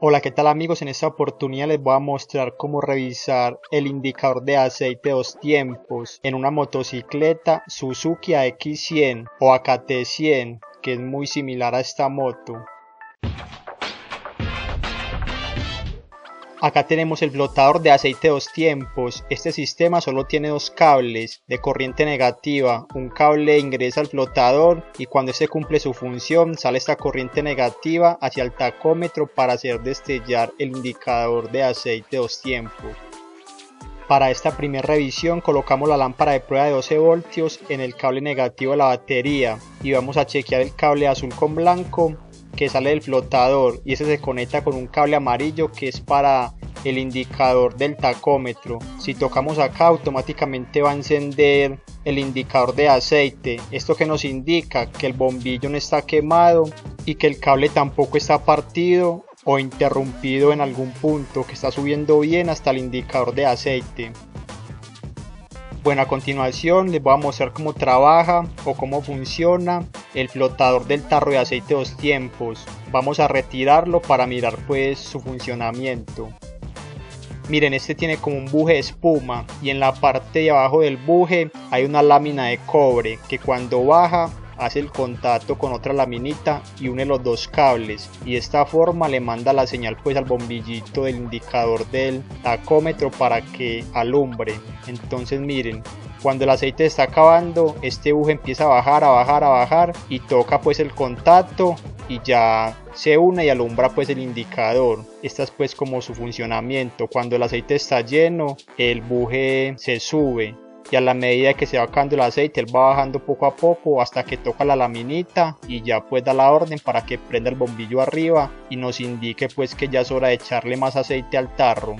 Hola, ¿qué tal amigos? En esta oportunidad les voy a mostrar cómo revisar el indicador de aceite dos tiempos en una motocicleta Suzuki AX100 o AKT100, que es muy similar a esta moto. Acá tenemos el flotador de aceite dos tiempos. Este sistema solo tiene dos cables de corriente negativa. Un cable ingresa al flotador y cuando este cumple su función sale esta corriente negativa hacia el tacómetro para hacer destellar el indicador de aceite dos tiempos. Para esta primera revisión colocamos la lámpara de prueba de 12 voltios en el cable negativo de la batería y vamos a chequear el cable azul con blanco que sale del flotador, y ese se conecta con un cable amarillo que es para el indicador del tacómetro. Si tocamos acá automáticamente va a encender el indicador de aceite, esto que nos indica que el bombillo no está quemado y que el cable tampoco está partido o interrumpido en algún punto, que está subiendo bien hasta el indicador de aceite. Bueno, a continuación les voy a mostrar cómo trabaja o cómo funciona el flotador del tarro de aceite dos tiempos. Vamos a retirarlo para mirar pues su funcionamiento. Miren, este tiene como un buje de espuma y en la parte de abajo del buje hay una lámina de cobre que cuando baja hace el contacto con otra laminita y une los dos cables, y de esta forma le manda la señal pues al bombillito del indicador del tacómetro para que alumbre. Entonces miren, cuando el aceite está acabando, este buje empieza a bajar y toca pues el contacto y ya se une y alumbra pues el indicador. Esta es pues como su funcionamiento. Cuando el aceite está lleno, el buje se sube y a la medida que se va acabando el aceite él va bajando poco a poco hasta que toca la laminita y ya pues da la orden para que prenda el bombillo arriba y nos indique pues que ya es hora de echarle más aceite al tarro.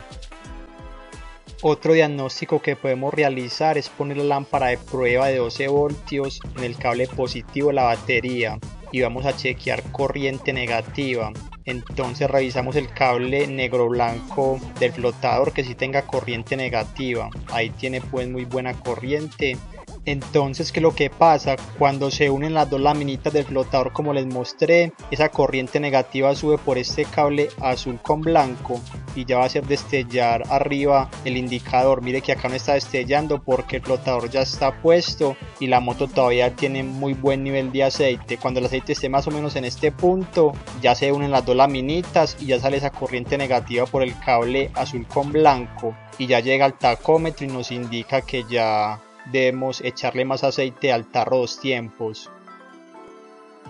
Otro diagnóstico que podemos realizar es poner la lámpara de prueba de 12 voltios en el cable positivo de la batería y vamos a chequear corriente negativa. Entonces revisamos el cable negro blanco del flotador que sí tenga corriente negativa. Ahí tiene pues muy buena corriente. Entonces, ¿qué es lo que pasa? Cuando se unen las dos laminitas del flotador como les mostré, esa corriente negativa sube por este cable azul con blanco y ya va a hacer destellar arriba el indicador. Mire que acá no está destellando porque el flotador ya está puesto y la moto todavía tiene muy buen nivel de aceite. Cuando el aceite esté más o menos en este punto, ya se unen las dos laminitas y ya sale esa corriente negativa por el cable azul con blanco y ya llega al tacómetro y nos indica que ya debemos echarle más aceite al tarro dos tiempos.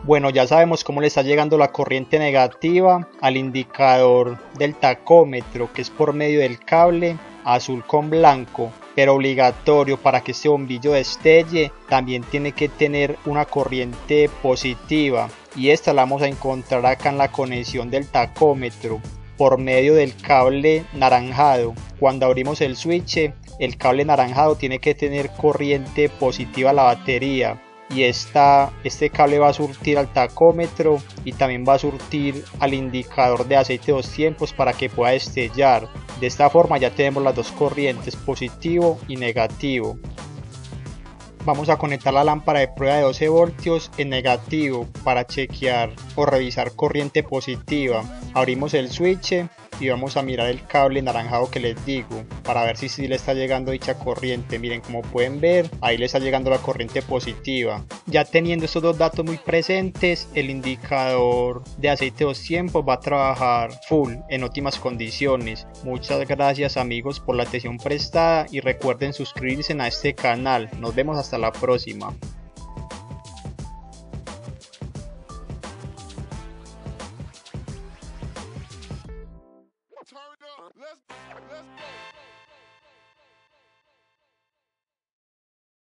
Bueno, ya sabemos cómo le está llegando la corriente negativa al indicador del tacómetro, que es por medio del cable azul con blanco, pero obligatorio para que este bombillo destelle también tiene que tener una corriente positiva, y esta la vamos a encontrar acá en la conexión del tacómetro por medio del cable naranjado. Cuando abrimos el switch, el cable naranjado tiene que tener corriente positiva a la batería y este cable va a surtir al tacómetro y también va a surtir al indicador de aceite dos tiempos para que pueda destellar. De esta forma ya tenemos las dos corrientes, positivo y negativo. Vamos a conectar la lámpara de prueba de 12 voltios en negativo para chequear o revisar corriente positiva. Abrimos el switch y vamos a mirar el cable naranjado que les digo para ver si sí le está llegando dicha corriente. Miren, como pueden ver, ahí le está llegando la corriente positiva. Ya teniendo estos dos datos muy presentes, el indicador de aceite dos tiempos va a trabajar full en óptimas condiciones. Muchas gracias amigos por la atención prestada y recuerden suscribirse a este canal. Nos vemos hasta la próxima. Turn it up. Let's go.